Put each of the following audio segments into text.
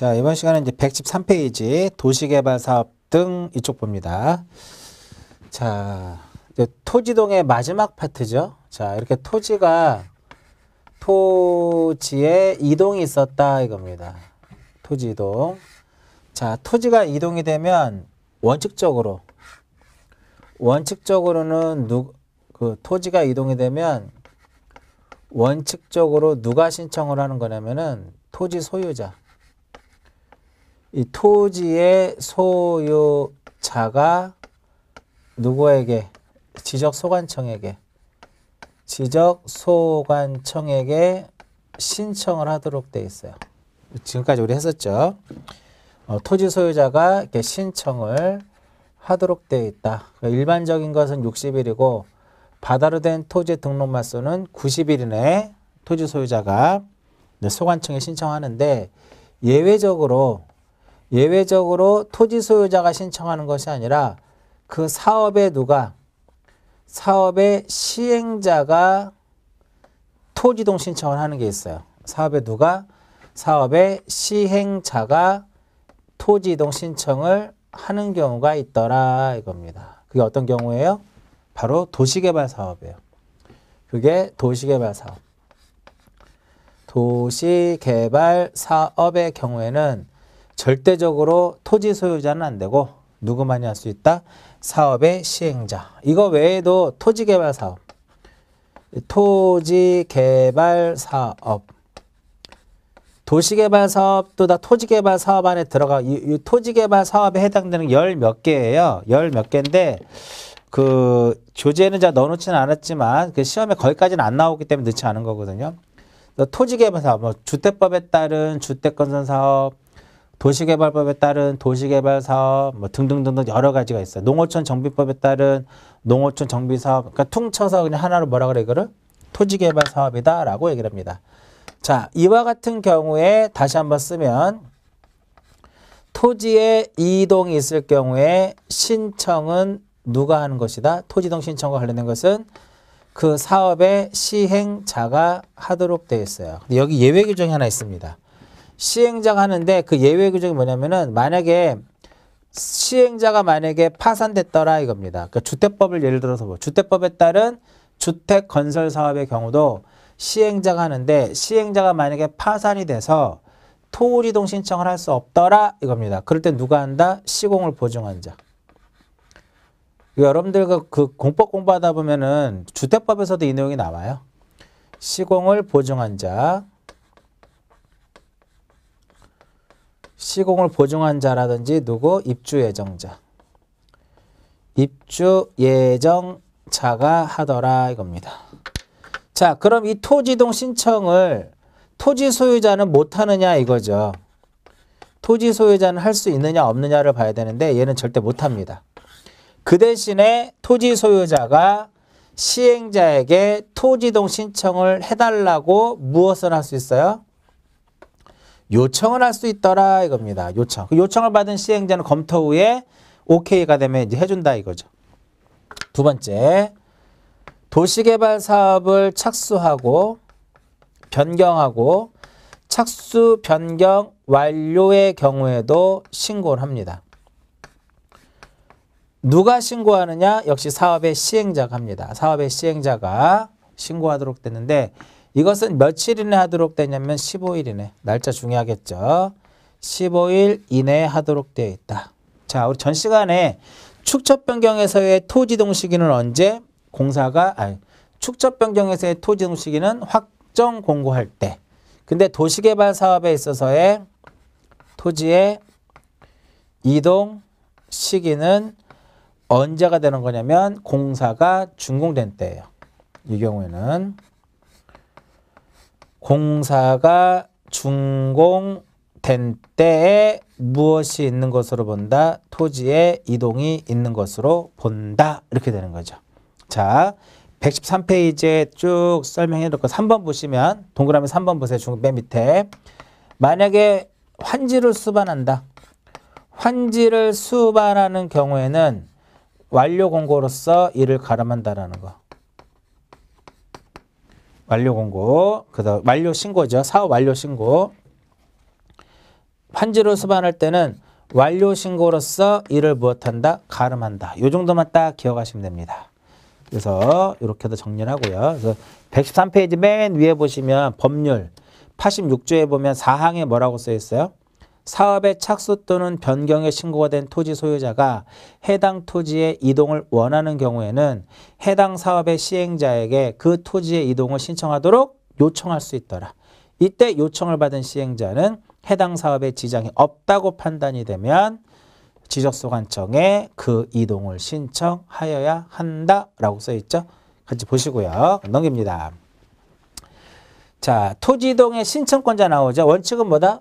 자, 이번 시간은 이제 113페이지 도시개발사업 등 이쪽 봅니다. 자, 이제 토지동의 마지막 파트죠. 자, 이렇게 토지에 이동이 있었다 이겁니다. 토지 이동. 자, 토지가 이동이 되면 원칙적으로는 토지가 이동이 되면 원칙적으로 누가 신청을 하는 거냐면은 토지 소유자. 이 토지의 소유자가 누구에게? 지적소관청에게 신청을 하도록 돼 있어요. 지금까지 우리 했었죠. 토지 소유자가 이렇게 신청을 하도록 돼 있다. 일반적인 것은 60일이고 바다로 된 토지 등록말소는 90일 이내에 토지 소유자가 소관청에 신청하는데, 예외적으로 토지 소유자가 신청하는 것이 아니라 그 사업의 시행자가 토지이동 신청을 하는 게 있어요. 사업의 시행자가 토지이동 신청을 하는 경우가 있더라 이겁니다. 그게 어떤 경우예요? 바로 도시개발 사업이에요. 그게 도시개발 사업의 경우에는 절대적으로 토지 소유자는 안 되고 누구만이 할 수 있다? 사업의 시행자. 이거 외에도 토지개발 사업, 도시개발 사업도 다 토지개발 사업 안에 들어가. 이 토지개발 사업에 해당되는 열 몇 개예요. 열 몇 개인데 그 교재에는 잘 넣어놓지는 않았지만 그 시험에 거기까지는 안 나오기 때문에 넣지 않은 거거든요. 토지개발 사업, 뭐 주택법에 따른 주택건설 사업, 도시개발법에 따른 도시개발 사업, 뭐 등등등등 여러 가지가 있어요. 농어촌 정비법에 따른 농어촌 정비 사업. 그러니까 퉁쳐서 그냥 하나로 뭐라 그래, 이거를? 토지개발 사업이다라고 얘기를 합니다. 자, 이와 같은 경우에 다시 한번 쓰면 토지의 이동이 있을 경우에 신청은 누가 하는 것이다? 토지이동 신청과 관련된 것은 그 사업의 시행자가 하도록 되어 있어요. 근데 여기 예외 규정이 하나 있습니다. 시행자가 하는데 그 예외 규정이 뭐냐면은, 만약에 시행자가 파산됐더라 이겁니다. 그러니까 주택법을 예를 들어서 주택법에 따른 주택 건설 사업의 경우도 시행자가 하는데, 시행자가 만약에 파산이 돼서 토지이동 신청을 할 수 없더라 이겁니다. 그럴 때 누가 한다? 시공을 보증한 자. 여러분들과 그 공법 공부하다 보면은 주택법에서도 이 내용이 나와요. 시공을 보증한 자. 시공을 보증한 자라든지 누구? 입주 예정자가 하더라 이겁니다. 자, 그럼 이 토지이동 신청을 토지 소유자는 못하느냐 이거죠. 토지 소유자는 할 수 있느냐 없느냐를 봐야 되는데 얘는 절대 못합니다. 그 대신에 토지 소유자가 시행자에게 토지이동 신청을 해달라고 무엇을 할 수 있어요? 요청을 할 수 있더라 이겁니다. 요청. 그 요청을 받은 시행자는 검토 후에 오케이가 되면 이제 해준다 이거죠. 두 번째, 도시개발 사업을 착수하고 변경하고 착수 변경 완료의 경우에도 신고를 합니다. 누가 신고하느냐? 역시 사업의 시행자가 합니다. 사업의 시행자가 신고하도록 됐는데, 이것은 며칠 이내 하도록 되냐면 15일 이내. 날짜 중요하겠죠. 15일 이내에 하도록 되어 있다. 자, 우리 전 시간에 축척변경에서의 토지이동 시기는 언제? 축척변경에서의 토지이동 시기는 확정 공고할 때. 근데 도시개발 사업에 있어서의 토지의 이동 시기는 언제가 되는 거냐면 공사가 준공된 때예요. 이 경우에는 공사가 준공된 때에 무엇이 있는 것으로 본다? 토지의 이동이 있는 것으로 본다. 이렇게 되는 거죠. 자, 113페이지에 쭉 설명해놓고 3번 보시면, 동그라미 3번 보세요. 맨 밑에. 만약에 환지를 수반한다. 환지를 수반하는 경우에는 완료 공고로서 이를 가름한다라는 거. 완료 공고, 그다음 완료 신고죠. 사업 완료 신고. 판지로 수반할 때는 완료신고로서 이를 무엇한다? 가름한다. 요 정도만 딱 기억하시면 됩니다. 그래서 이렇게도 정리를 하고요. 그래서 113페이지 맨 위에 보시면 법률 86조에 보면 4항에 뭐라고 써 있어요? 사업의 착수 또는 변경의 신고가 된 토지 소유자가 해당 토지의 이동을 원하는 경우에는 해당 사업의 시행자에게 그 토지의 이동을 신청하도록 요청할 수 있더라. 이때 요청을 받은 시행자는 해당 사업에 지장이 없다고 판단이 되면 지적소관청에 그 이동을 신청하여야 한다라고 써있죠. 같이 보시고요. 넘깁니다. 자, 토지 이동의 신청권자 나오죠. 원칙은 뭐다?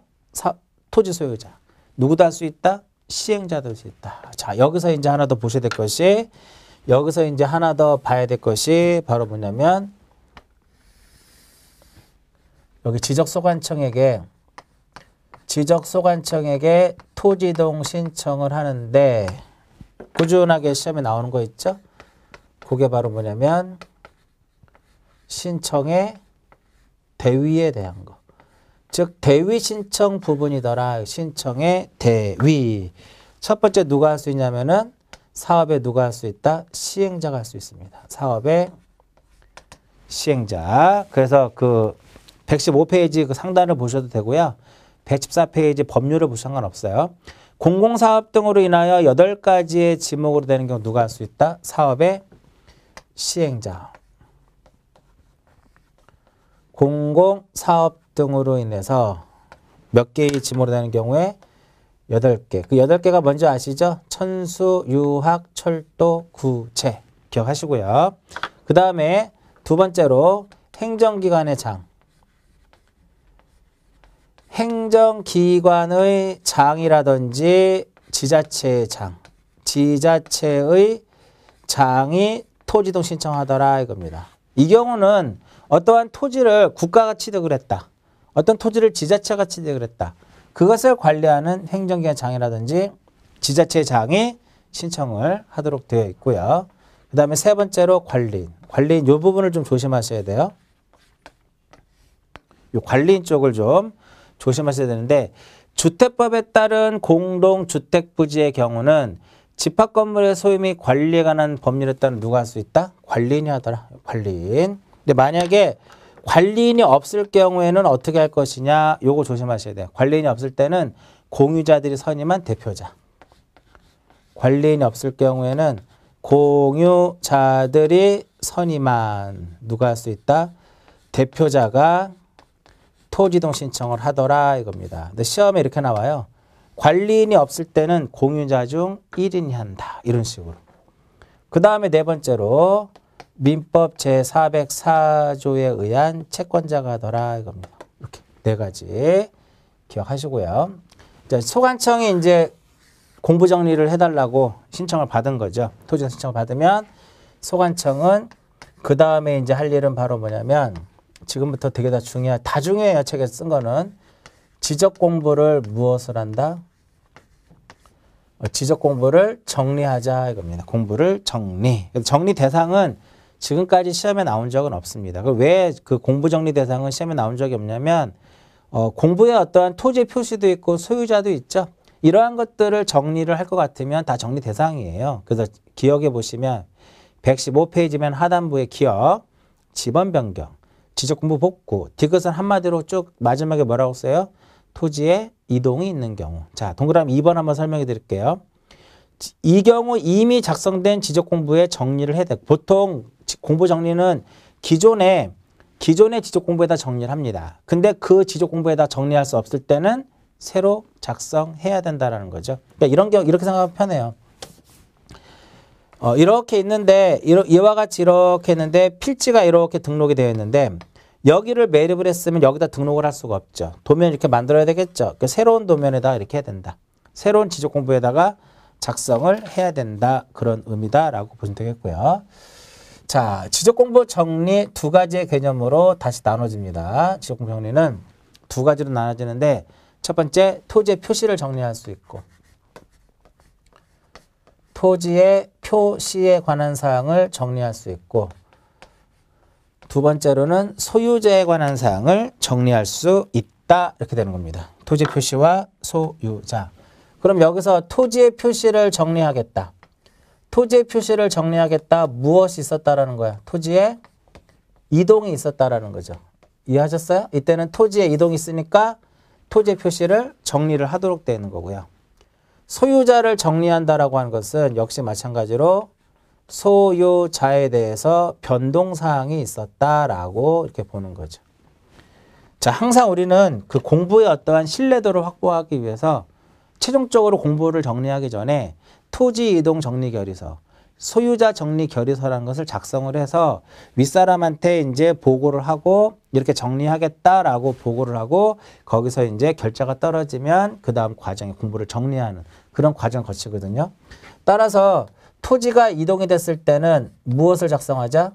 토지 소유자. 누구도 할 수 있다? 시행자도 할 수 있다. 자, 여기서 이제 하나 더 보셔야 될 것이, 여기서 이제 하나 더 봐야 될 것이 바로 뭐냐면, 여기 지적소관청에게 토지이동 신청을 하는데 꾸준하게 시험에 나오는 거 있죠? 그게 바로 뭐냐면 신청의 대위에 대한 거. 즉 대위 신청 부분이더라. 신청의 대위. 첫 번째 누가 할 수 있냐면은 사업에 누가 할 수 있다? 시행자가 할 수 있습니다. 사업의 시행자. 그래서 그 115페이지 그 상단을 보셔도 되고요. 114페이지 법률을 보셔도 상관없어요. 공공사업 등으로 인하여 8가지의 지목으로 되는 경우 누가 할 수 있다? 사업의 시행자. 공공사업 등으로 인해서 몇 개의 지목으로 되는 경우에 8개. 그 8개가 뭔지 아시죠? 천수, 유학, 철도, 구체. 기억하시고요. 그 다음에 두 번째로 행정기관의 장. 행정기관의 장이라든지 지자체의 장, 지자체의 장이 토지이동 신청하더라 이겁니다. 이 경우는 어떠한 토지를 국가가 취득을 했다. 어떤 토지를 지자체가 취득을 했다. 그것을 관리하는 행정기관 장이라든지 지자체의 장이 신청을 하도록 되어 있고요. 그 다음에 세 번째로 관리인. 관리인 이 부분을 좀 조심하셔야 돼요. 이 관리인 쪽을 좀 조심하셔야 되는데, 주택법에 따른 공동주택부지의 경우는 집합건물의 소유 및 관리에 관한 법률에 따른 누가 할 수 있다? 관리인이 하더라. 관리인. 근데 만약에 관리인이 없을 경우에는 어떻게 할 것이냐, 요거 조심하셔야 돼요. 관리인이 없을 때는 공유자들이 선임한 대표자. 관리인이 없을 경우에는 공유자들이 선임한 누가 할 수 있다? 대표자가 토지이동 신청을 하더라 이겁니다. 근데 시험에 이렇게 나와요. 관리인이 없을 때는 공유자 중 1인이 한다. 이런 식으로. 그 다음에 네 번째로 민법 제404조에 의한 채권자가 하더라 이겁니다. 이렇게 네 가지 기억하시고요. 자, 소관청이 이제 공부 정리를 해달라고 신청을 받은 거죠. 토지이동 신청을 받으면 소관청은 그 다음에 이제 할 일은 바로 뭐냐면, 지금부터 되게 다 중요해요. 책에서 쓴 거는 지적 공부를 무엇을 한다? 지적 공부를 정리하자 이겁니다. 공부를 정리. 정리 대상은 지금까지 시험에 나온 적은 없습니다. 왜 그 공부 정리 대상은 시험에 나온 적이 없냐면 공부에 어떠한 토지 표시도 있고 소유자도 있죠. 이러한 것들을 정리를 할 것 같으면 다 정리 대상이에요. 그래서 기억해 보시면 115페이지면 하단부에 기억, 지번 변경, 지적공부 복구, 디귿은 한마디로 쭉 마지막에 뭐라고 써요? 토지의 이동이 있는 경우. 자, 동그라미 2번 한번 설명해 드릴게요. 이 경우 이미 작성된 지적공부의 정리를 해야 돼. 보통 공부 정리는 기존의 지적공부에다 정리를 합니다. 근데 그 지적공부에다 정리할 수 없을 때는 새로 작성해야 된다라는 거죠. 그러니까 이런 경우 이렇게 생각하면 편해요. 이렇게 있는데, 이와 같이 이렇게 있는데 필지가 이렇게 등록이 되어 있는데 여기를 매립을 했으면 여기다 등록을 할 수가 없죠. 도면 이렇게 만들어야 되겠죠. 그러니까 새로운 도면에다 이렇게 해야 된다. 새로운 지적공부에다가 작성을 해야 된다. 그런 의미다라고 보시면 되겠고요. 자, 지적공부 정리 두 가지의 개념으로 다시 나눠집니다. 지적공부 정리는 두 가지로 나눠지는데, 첫 번째 토지의 표시를 정리할 수 있고, 토지의 표시에 관한 사항을 정리할 수 있고, 두 번째로는 소유자에 관한 사항을 정리할 수 있다. 이렇게 되는 겁니다. 토지 표시와 소유자. 그럼 여기서 토지의 표시를 정리하겠다. 토지의 표시를 정리하겠다. 무엇이 있었다라는 거야? 토지의 이동이 있었다라는 거죠. 이해하셨어요? 이때는 토지의 이동이 있으니까 토지의 표시를 정리를 하도록 되는 거고요. 소유자를 정리한다라고 하는 것은 역시 마찬가지로 소유자에 대해서 변동사항이 있었다라고 이렇게 보는 거죠. 자, 항상 우리는 그 공부의 어떠한 신뢰도를 확보하기 위해서 최종적으로 공부를 정리하기 전에 토지 이동 정리 결의서, 소유자 정리 결의서라는 것을 작성을 해서 윗사람한테 이제 보고를 하고 이렇게 정리하겠다라고 보고를 하고 거기서 이제 결자가 떨어지면 그 다음 과정에 공부를 정리하는 그런 과정을 거치거든요. 따라서 토지가 이동이 됐을 때는 무엇을 작성하자?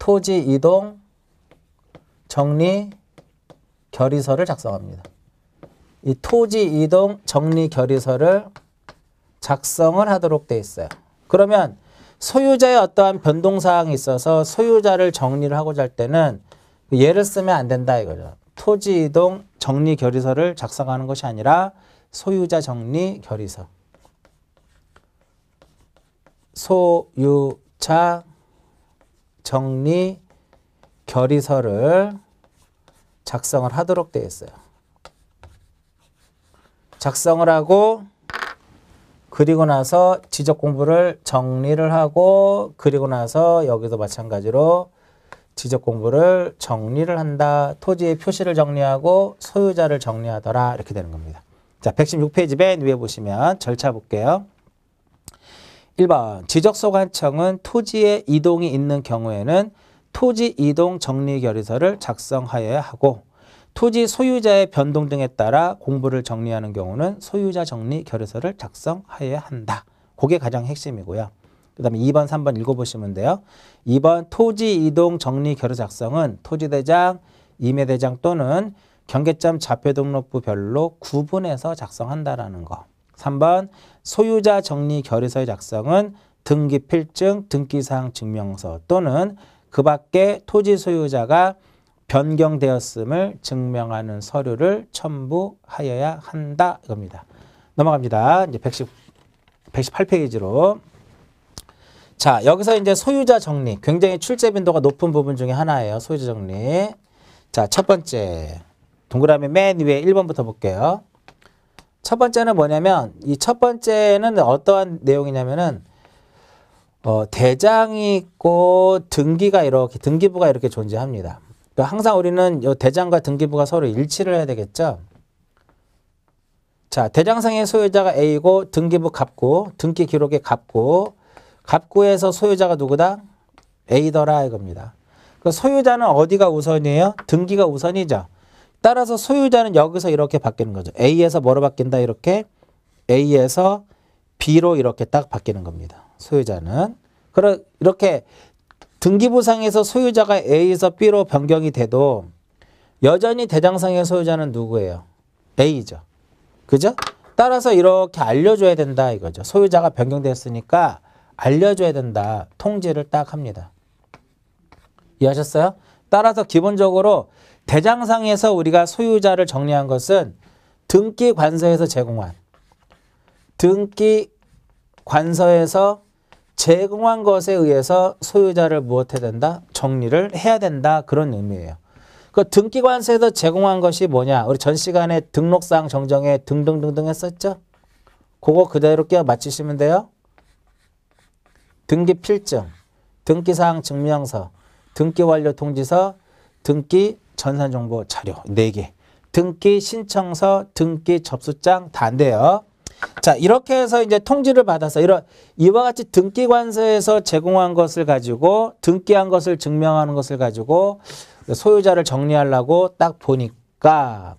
토지 이동 정리 결의서를 작성합니다. 이 토지 이동 정리 결의서를 작성을 하도록 돼 있어요. 그러면 소유자의 어떠한 변동사항이 있어서 소유자를 정리를 하고자 할 때는 얘를 쓰면 안 된다 이거죠. 토지 이동 정리 결의서를 작성하는 것이 아니라 소유자 정리 결의서. 소유자 정리 결의서를 작성을 하도록 되어 있어요. 작성을 하고 그리고 나서 지적 공부를 정리를 하고 그리고 나서 여기도 마찬가지로 지적 공부를 정리를 한다. 토지의 표시를 정리하고 소유자를 정리하더라. 이렇게 되는 겁니다. 자, 116페이지 맨 위에 보시면 절차 볼게요. 1번 지적소관청은 토지의 이동이 있는 경우에는 토지 이동 정리 결의서를 작성하여야 하고 토지 소유자의 변동 등에 따라 공부를 정리하는 경우는 소유자 정리 결의서를 작성하여야 한다. 그게 가장 핵심이고요. 그 다음에 2번, 3번 읽어보시면 돼요. 2번 토지 이동 정리 결의서 작성은 토지대장, 임의대장 또는 경계점 좌표등록부별로 구분해서 작성한다라는 거. 3번 소유자 정리 결의서의 작성은 등기 필증, 등기사항 증명서 또는 그 밖에 토지 소유자가 변경되었음을 증명하는 서류를 첨부하여야 한다 이겁니다. 넘어갑니다. 이제 118페이지로. 자, 여기서 이제 소유자 정리 굉장히 출제 빈도가 높은 부분 중에 하나예요. 소유자 정리. 자, 첫 번째 동그라미 맨 위에 1번부터 볼게요. 첫 번째는 뭐냐면 이 첫 번째는 어떠한 내용이냐면은 대장이 있고 등기가 이렇게 등기부가 이렇게 존재합니다. 그러니까 항상 우리는 이 대장과 등기부가 서로 일치를 해야 되겠죠. 자, 대장상의 소유자가 A고 등기부 갑구, 등기 기록의 갑구, 갑구에서 소유자가 누구다? A더라 이겁니다. 그 소유자는 어디가 우선이에요? 등기가 우선이죠. 따라서 소유자는 여기서 이렇게 바뀌는 거죠. A에서 뭐로 바뀐다? 이렇게 A에서 B로 이렇게 딱 바뀌는 겁니다. 소유자는. 이렇게 등기부상에서 소유자가 A에서 B로 변경이 돼도 여전히 대장상의 소유자는 누구예요? A죠. 그죠? 따라서 이렇게 알려줘야 된다 이거죠. 소유자가 변경됐으니까 알려줘야 된다. 통지를 딱 합니다. 이해하셨어요? 따라서 기본적으로 대장상에서 우리가 소유자를 정리한 것은 등기관서에서 제공한 것에 의해서 소유자를 무엇해야 된다? 정리를 해야 된다. 그런 의미예요. 그 등기관서에서 제공한 것이 뭐냐? 우리 전 시간에 등록사항 정정에 등등등등 했었죠? 그거 그대로 끼워 맞추시면 돼요. 등기 필증, 등기사항 증명서, 등기 완료 통지서, 등기 전산정보 자료 4개, 등기 신청서, 등기 접수장 다 안 돼요. 자, 이렇게 해서 이제 통지를 받아서 이와 같이 등기관서에서 제공한 것을 가지고 등기한 것을 증명하는 것을 가지고 소유자를 정리하려고 딱 보니까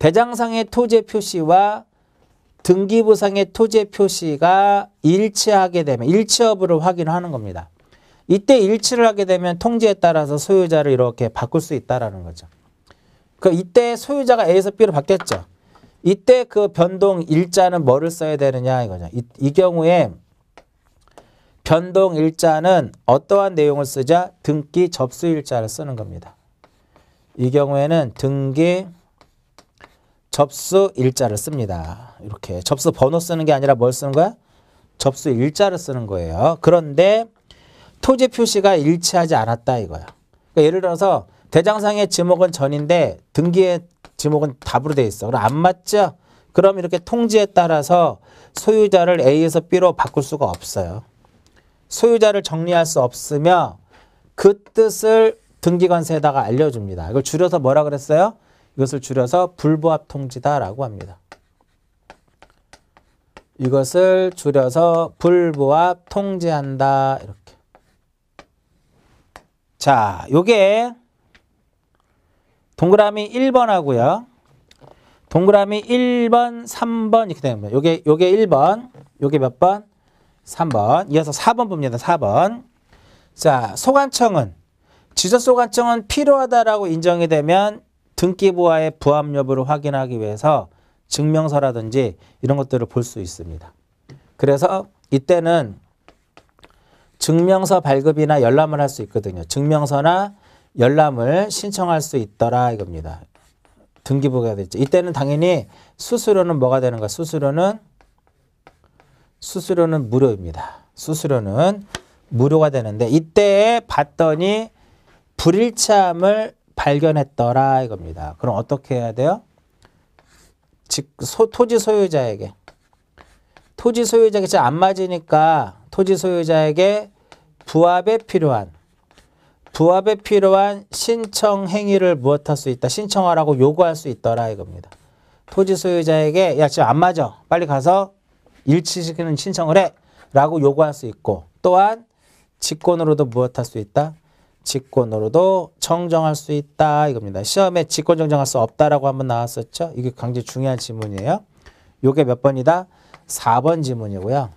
대장상의 토지 표시와 등기부상의 토지 표시가 일치하게 되면 일치 여부를 확인하는 겁니다. 이때 일치를 하게 되면 통지에 따라서 소유자를 이렇게 바꿀 수 있다라는 거죠. 그 이때 소유자가 A에서 B로 바뀌었죠. 이때 그 변동 일자는 뭐를 써야 되느냐 이거죠. 이 경우에 변동 일자는 어떠한 내용을 쓰자? 등기 접수 일자를 쓰는 겁니다. 이 경우에는 등기 접수 일자를 씁니다. 이렇게 접수 번호 쓰는 게 아니라 뭘 쓰는 거야? 접수 일자를 쓰는 거예요. 그런데 토지 표시가 일치하지 않았다 이거야. 그러니까 예를 들어서 대장상의 지목은 전인데 등기의 지목은 답으로 돼 있어. 그럼 안 맞죠? 그럼 이렇게 통지에 따라서 소유자를 A에서 B로 바꿀 수가 없어요. 소유자를 정리할 수 없으며 그 뜻을 등기관세에다가 알려줍니다. 이걸 줄여서 뭐라 그랬어요? 이것을 줄여서 불부합 통지다라고 합니다. 이것을 줄여서 불부합 통지한다. 이렇게. 자, 요게 동그라미 1번 하고요. 동그라미 1번, 3번 이렇게 됩니다. 요게 1번, 요게 몇 번? 3번. 이어서 4번 봅니다. 4번. 자, 소관청은 지적소관청은 필요하다라고 인정이 되면 등기부와의 부합 여부를 확인하기 위해서 증명서라든지 이런 것들을 볼 수 있습니다. 그래서 이때는 증명서 발급이나 열람을 할 수 있거든요. 증명서나 열람을 신청할 수 있더라 이겁니다. 등기부가 됐죠. 이때는 당연히 수수료는 뭐가 되는 거야? 수수료는 무료입니다. 수수료는 무료가 되는데 이때 봤더니 불일치함을 발견했더라 이겁니다. 그럼 어떻게 해야 돼요? 토지 소유자에게 잘 안 맞으니까 토지 소유자에게 부합에 필요한 신청 행위를 무엇할 수 있다? 신청하라고 요구할 수 있더라 이겁니다. 토지 소유자에게 야 지금 안 맞아. 빨리 가서 일치시키는 신청을 해. 라고 요구할 수 있고 또한 직권으로도 무엇할 수 있다? 직권으로도 정정할 수 있다 이겁니다. 시험에 직권 정정할 수 없다라고 한번 나왔었죠. 이게 굉장히 중요한 지문이에요. 요게 몇 번이다? 4번 지문이고요.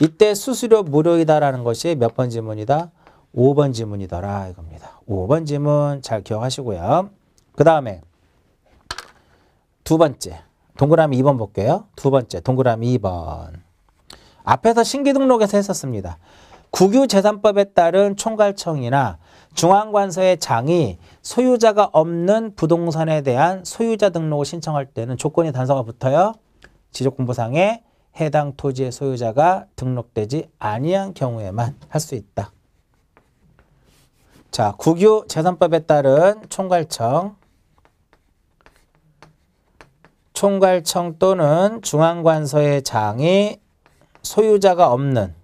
이때 수수료 무료이다라는 것이 몇 번 지문이다? 5번 지문이더라 이겁니다. 5번 지문 잘 기억하시고요. 그 다음에 두 번째 동그라미 2번 볼게요. 두 번째 동그라미 2번 앞에서 신기등록에서 했었습니다. 국유재산법에 따른 총괄청이나 중앙관서의 장이 소유자가 없는 부동산에 대한 소유자 등록을 신청할 때는 조건이 단서가 붙어요. 지적공부상에 해당 토지의 소유자가 등록되지 아니한 경우에만 할 수 있다. 자, 국유재산법에 따른 총괄청 또는 중앙관서의 장이 소유자가 없는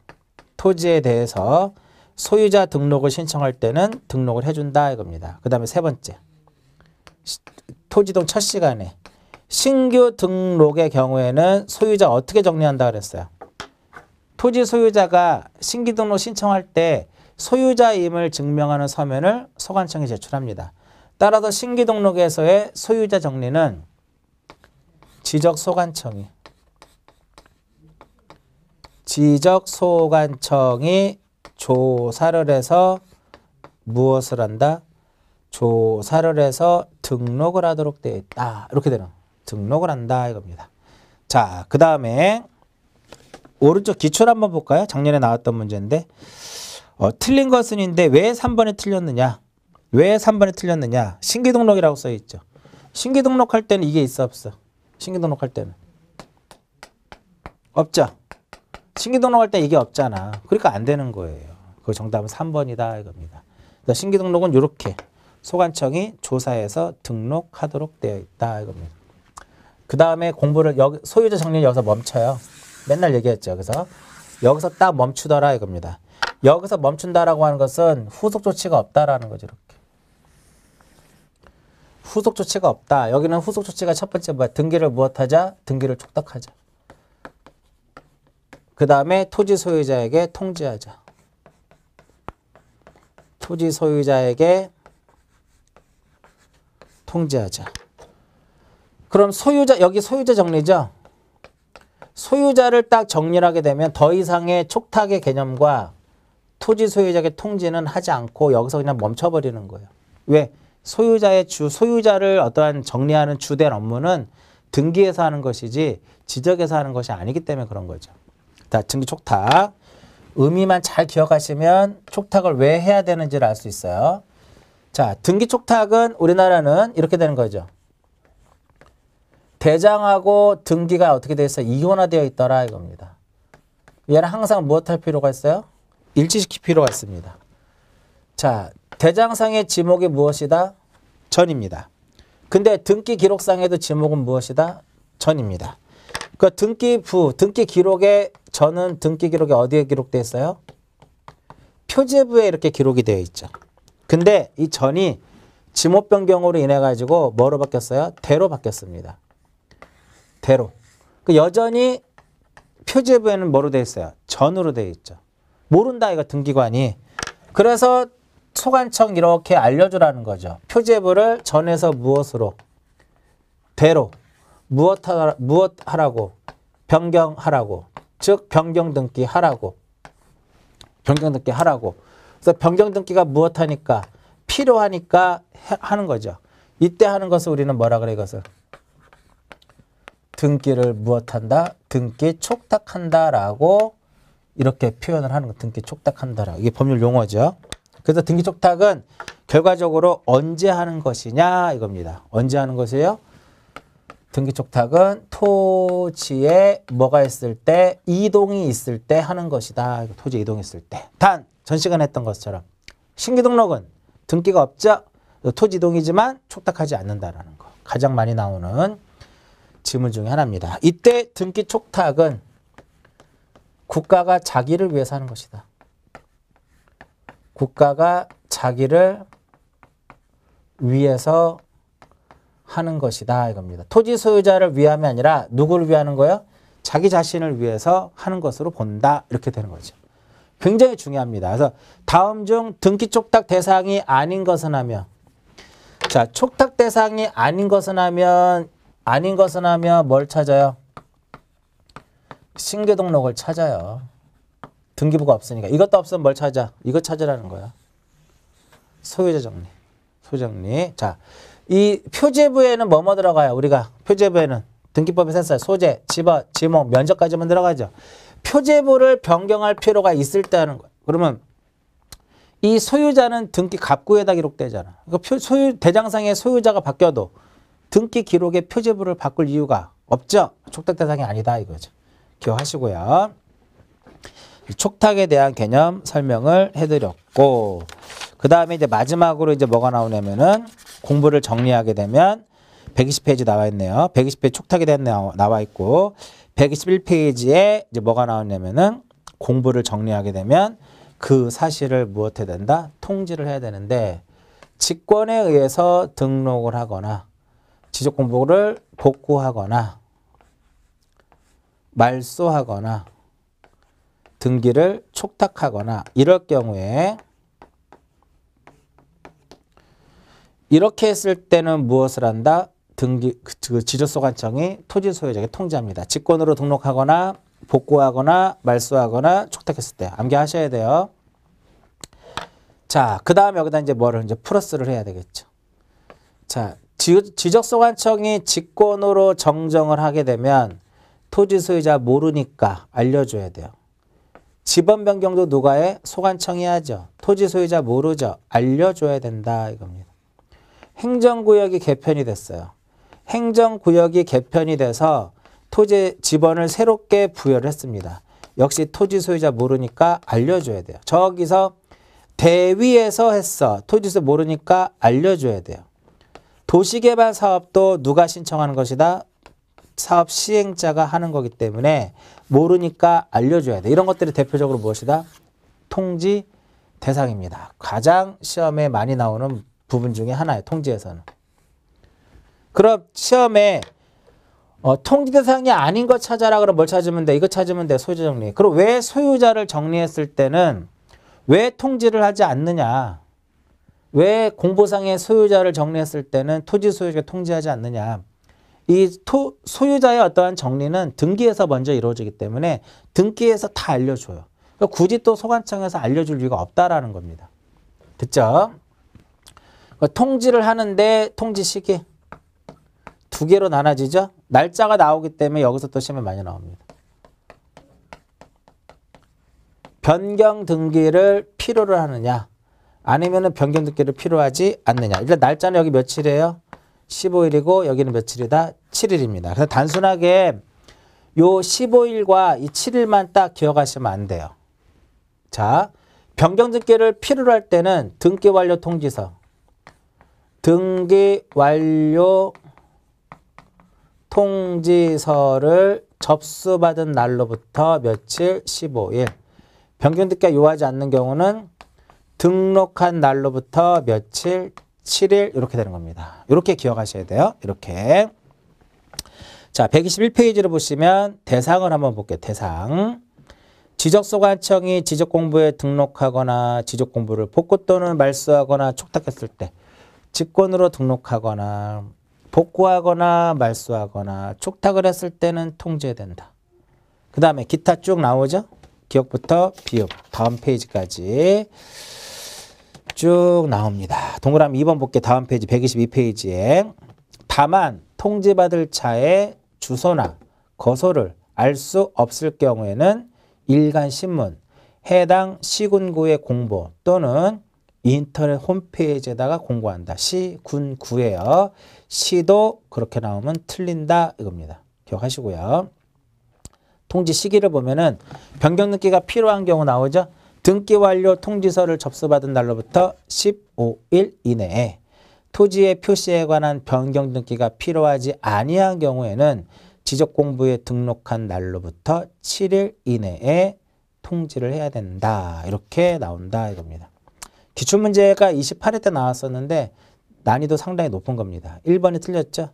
토지에 대해서 소유자 등록을 신청할 때는 등록을 해준다 이겁니다. 그 다음에 세 번째, 토지동 첫 시간에 신규 등록의 경우에는 소유자 어떻게 정리한다 그랬어요? 토지 소유자가 신규 등록 신청할 때 소유자임을 증명하는 서면을 소관청에 제출합니다. 따라서 신규 등록에서의 소유자 정리는 지적소관청이 조사를 해서 무엇을 한다? 조사를 해서 등록을 하도록 되어 있다. 이렇게 되는 등록을 한다 이겁니다. 자, 그 다음에 오른쪽 기출 한번 볼까요? 작년에 나왔던 문제인데 틀린 것은 인데 왜 3번에 틀렸느냐? 신규 등록이라고 써 있죠. 신규 등록할 때는 이게 있어 없어? 신규 등록할 때는 없죠. 신규 등록할 때 이게 없잖아. 그러니까 안 되는 거예요. 그 정답은 3번이다 이겁니다. 그러니까 신규 등록은 이렇게 소관청이 조사해서 등록하도록 되어 있다 이겁니다. 그 다음에 공부를 소유자 정리는 여기서 멈춰요. 맨날 얘기했죠. 그래서 여기서 딱 멈추더라 이겁니다. 여기서 멈춘다라고 하는 것은 후속 조치가 없다라는 거죠. 이렇게. 후속 조치가 없다. 여기는 후속 조치가 첫 번째 뭐야? 등기를 무엇하자? 등기를 촉탁하자. 그 다음에 토지 소유자에게 통지하자. 그럼 소유자 여기 소유자 정리죠. 소유자를 딱 정리하게 되면 더 이상의 촉탁의 개념과 토지 소유자에게 통지는 하지 않고 여기서 그냥 멈춰버리는 거예요. 왜? 소유자를 어떠한 정리하는 주된 업무는 등기에서 하는 것이지 지적에서 하는 것이 아니기 때문에 그런 거죠. 자, 등기 촉탁. 의미만 잘 기억하시면 촉탁을 왜 해야 되는지를 알 수 있어요. 자, 등기 촉탁은 우리나라는 이렇게 되는 거죠. 대장하고 등기가 어떻게 되어 있어요? 이혼화되어 있더라 이겁니다. 얘는 항상 무엇할 필요가 있어요? 일치시킬 필요가 있습니다. 자, 대장상의 지목이 무엇이다? 전입니다. 근데 등기 기록상에도 지목은 무엇이다? 전입니다. 그 등기부, 등기 기록의 전은 등기 기록에 어디에 기록되어 있어요? 표제부에 이렇게 기록이 되어 있죠. 근데 이 전이 지목 변경으로 인해 가지고 뭐로 바뀌었어요? 대로 바뀌었습니다. 대로. 그 여전히 표제부에는 뭐로 되어 있어요? 전으로 되어 있죠. 모른다 이거 등기관이. 그래서 소관청 이렇게 알려주라는 거죠. 표제부를 전에서 무엇으로? 대로. 무엇하라고? 변경하라고. 즉 변경등기하라고. 변경등기하라고. 그래서 변경등기가 무엇하니까? 필요하니까 하는 거죠. 이때 하는 것을 우리는 뭐라 그래 이것을? 등기를 무엇한다? 등기 촉탁한다라고 이렇게 표현을 하는 거. 등기 촉탁한다라고. 이게 법률 용어죠. 그래서 등기 촉탁은 결과적으로 언제 하는 것이냐 이겁니다. 언제 하는 것이에요? 등기 촉탁은 토지에 뭐가 있을 때, 이동이 있을 때 하는 것이다. 토지 이동이 있을 때. 단, 전 시간에 했던 것처럼 신규 등록은 등기가 없죠. 토지 이동이지만 촉탁하지 않는다라는 거. 가장 많이 나오는 질문 중에 하나입니다. 이때 등기 촉탁은 국가가 자기를 위해서 하는 것이다. 국가가 자기를 위해서 하는 것이다 이겁니다. 토지 소유자를 위함이 아니라 누구를 위하는 거예요? 자기 자신을 위해서 하는 것으로 본다. 이렇게 되는 거죠. 굉장히 중요합니다. 그래서 다음 중 등기 촉탁 대상이 아닌 것은 하면, 자, 촉탁 대상이 아닌 것은 하면, 아닌 것은 하면 뭘 찾아요? 신규 등록을 찾아요. 등기부가 없으니까. 이것도 없으면 뭘 찾아? 이거 찾으라는 거야. 소유자 정리. 소유자 정리. 자, 이 표제부에는 뭐뭐 들어가요? 우리가 표제부에는 등기법에서 했어요. 소재, 집어, 지목, 면적까지만 들어가죠. 표제부를 변경할 필요가 있을 때 하는 거야. 그러면 이 소유자는 등기 갑구에다 기록되잖아. 그러니까 대장상의 소유자가 바뀌어도 등기 기록의 표제부를 바꿀 이유가 없죠. 촉탁 대상이 아니다 이거죠. 기억하시고요. 촉탁에 대한 개념 설명을 해드렸고, 그 다음에 이제 마지막으로 이제 뭐가 나오냐면은 공부를 정리하게 되면 120페이지 나와 있네요. 120페이지 촉탁에 대한 나와 있고, 121페이지에 이제 뭐가 나오냐면은 공부를 정리하게 되면 그 사실을 무엇해야 된다? 통지를 해야 되는데, 직권에 의해서 등록을 하거나 지적 공부를 복구하거나 말소하거나 등기를 촉탁하거나 이럴 경우에, 이렇게 했을 때는 무엇을 한다? 등기 지적소관청이 토지 소유자에게 통지합니다. 직권으로 등록하거나 복구하거나 말소하거나 촉탁했을 때 암기하셔야 돼요. 자, 그 다음에 여기다 이제 뭐를 이제 플러스를 해야 되겠죠. 자, 지적소관청이 직권으로 정정을 하게 되면 토지 소유자 모르니까 알려줘야 돼요. 지번 변경도 누가 해? 소관청이 하죠. 토지 소유자 모르죠. 알려줘야 된다 이겁니다. 행정구역이 개편이 됐어요. 행정구역이 개편이 돼서 토지 지번을 새롭게 부여를 했습니다. 역시 토지 소유자 모르니까 알려줘야 돼요. 저기서 대위에서 했어. 토지 소유자 모르니까 알려줘야 돼요. 도시개발 사업도 누가 신청하는 것이다? 사업 시행자가 하는 거기 때문에 모르니까 알려줘야 돼. 이런 것들이 대표적으로 무엇이다? 통지 대상입니다. 가장 시험에 많이 나오는 부분 중에 하나예요. 통지에서는. 그럼 시험에 통지 대상이 아닌 거 찾아라. 그럼 뭘 찾으면 돼? 이거 찾으면 돼. 소유자 정리. 그럼 왜 소유자를 정리했을 때는 왜 통지를 하지 않느냐? 왜 공보상의 소유자를 정리했을 때는 토지 소유자가 통지하지 않느냐? 이 소유자의 어떠한 정리는 등기에서 먼저 이루어지기 때문에 등기에서 다 알려줘요. 그러니까 굳이 또 소관청에서 알려줄 이유가 없다라는 겁니다. 됐죠? 그러니까 통지를 하는데 통지 시기 두 개로 나눠지죠? 날짜가 나오기 때문에 여기서 또 시험에 많이 나옵니다. 변경 등기를 필요로 하느냐, 아니면 변경 등기를 필요하지 않느냐. 일단 날짜는 여기 며칠이에요? 15일이고 여기는 며칠이다? 7일입니다. 그래서 단순하게 요 15일과 이 7일만 딱 기억하시면 안 돼요. 자, 변경등기를 필요로 할 때는 등기 완료 통지서, 등기 완료 통지서를 접수받은 날로부터 며칠 15일. 변경등기가 요하지 않는 경우는 등록한 날로부터 며칠 7일 이렇게 되는 겁니다. 이렇게 기억하셔야 돼요. 이렇게. 자, 121페이지를 보시면 대상을 한번 볼게요. 대상. 지적소관청이 지적공부에 등록하거나 지적공부를 복구 또는 말소하거나 촉탁했을 때 직권으로 등록하거나 복구하거나 말소하거나 촉탁을 했을 때는 통제된다. 그 다음에 기타 쭉 나오죠. 기억부터 비읍 다음 페이지까지 쭉 나옵니다. 동그라미 2번 볼게. 다음 페이지 122페이지에 다만 통지받을 차의 주소나 거소를 알 수 없을 경우에는 일간신문, 해당 시군구의 공보 또는 인터넷 홈페이지에다가 공고한다. 시군구예요. 시도 그렇게 나오면 틀린다 이겁니다. 기억하시고요. 통지 시기를 보면은 변경등기가 필요한 경우 나오죠. 등기 완료 통지서를 접수받은 날로부터 15일 이내에 토지의 표시에 관한 변경등기가 필요하지 아니한 경우에는 지적공부에 등록한 날로부터 7일 이내에 통지를 해야 된다. 이렇게 나온다 이겁니다. 기출문제가 28회 때 나왔었는데 난이도 상당히 높은 겁니다. 1번이 틀렸죠.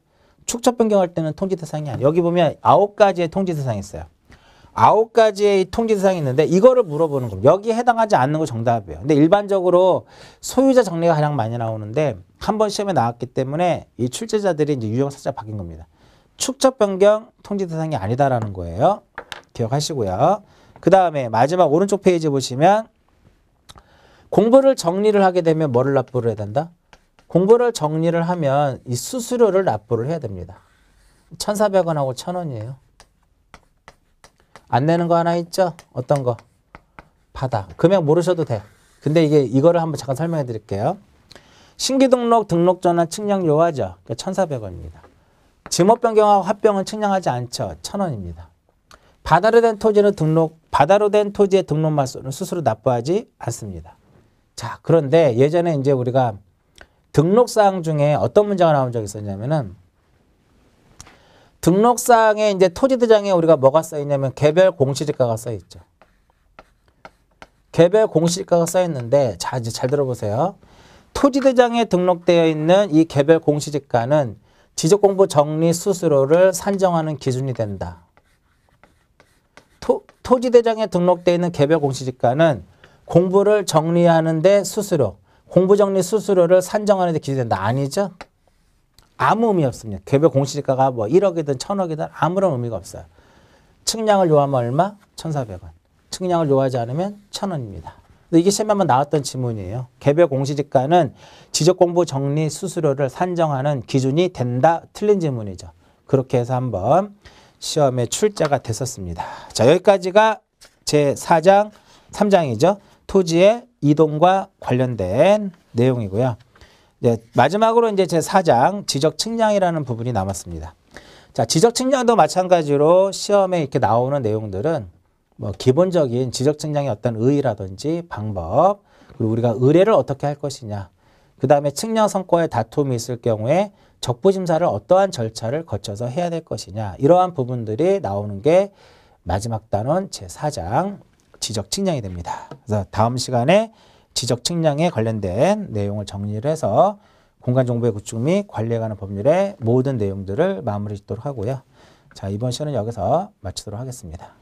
축적 변경할 때는 통지 대상이 아니에요. 여기 보면 9가지의 통지 대상이 있어요. 9가지의 통지 대상이 있는데 이거를 물어보는 겁니다. 여기에 해당하지 않는 거 정답이에요. 근데 일반적으로 소유자 정리가 가장 많이 나오는데 한 번 시험에 나왔기 때문에 이 출제자들이 이제 유형 살짝 바뀐 겁니다. 축적 변경 통지 대상이 아니다라는 거예요. 기억하시고요. 그 다음에 마지막 오른쪽 페이지 보시면 공부를 정리를 하게 되면 뭐를 납부를 해야 된다? 공부를 정리를 하면 이 수수료를 납부를 해야 됩니다. 1,400원하고 1,000원이에요. 안 내는 거 하나 있죠? 어떤 거? 바닥. 금액 모르셔도 돼. 근데 이게 이거를 한번 잠깐 설명해 드릴게요. 신규 등록, 등록 전환 측량 요하죠. 그러니까 1,400원입니다. 지목 변경하고 합병은 측량하지 않죠. 1,000원입니다. 바다로 된 토지는 등록, 바다로 된 토지의 등록 말소는 스스로 납부하지 않습니다. 자, 그런데 예전에 이제 우리가 등록사항 중에 어떤 문제가 나온 적이 있었냐면은 등록사항에 이제 토지도장에 우리가 뭐가 써있냐면 개별 공시지가가 써있죠. 개별 공시지가가 써있는데 자, 이제 잘 들어보세요. 토지도장에 등록되어 있는 이 개별 공시지가는 지적공부 정리 수수료를 산정하는 기준이 된다. 토지도장에 등록되어 있는 개별 공시지가는 공부를 정리하는데 수수료, 공부 정리 수수료를 산정하는 데 기준이 된다. 아니죠? 아무 의미 없습니다. 개별 공시지가가 뭐 1억이든 1,000억이든 아무런 의미가 없어요. 측량을 요하면 얼마? 1,400원. 측량을 요하지 않으면 1,000원입니다. 근데 이게 시험에 한번 나왔던 지문이에요. 개별 공시지가는 지적공부 정리 수수료를 산정하는 기준이 된다. 틀린 지문이죠. 그렇게 해서 한번 시험에 출제가 됐었습니다. 자, 여기까지가 제 4장, 3장이죠. 토지의 이동과 관련된 내용이고요. 네, 마지막으로 이제 제 4장 지적 측량이라는 부분이 남았습니다. 자, 지적 측량도 마찬가지로 시험에 이렇게 나오는 내용들은 뭐 기본적인 지적 측량의 어떤 의의라든지 방법, 그리고 우리가 의뢰를 어떻게 할 것이냐, 그 다음에 측량 성과에 다툼이 있을 경우에 적부심사를 어떠한 절차를 거쳐서 해야 될 것이냐, 이러한 부분들이 나오는 게 마지막 단원 제 4장 지적 측량이 됩니다. 그래서 다음 시간에 지적 측량에 관련된 내용을 정리를 해서 공간정보의 구축 및 관리에 관한 법률의 모든 내용들을 마무리 짓도록 하고요. 자, 이번 시간은 여기서 마치도록 하겠습니다.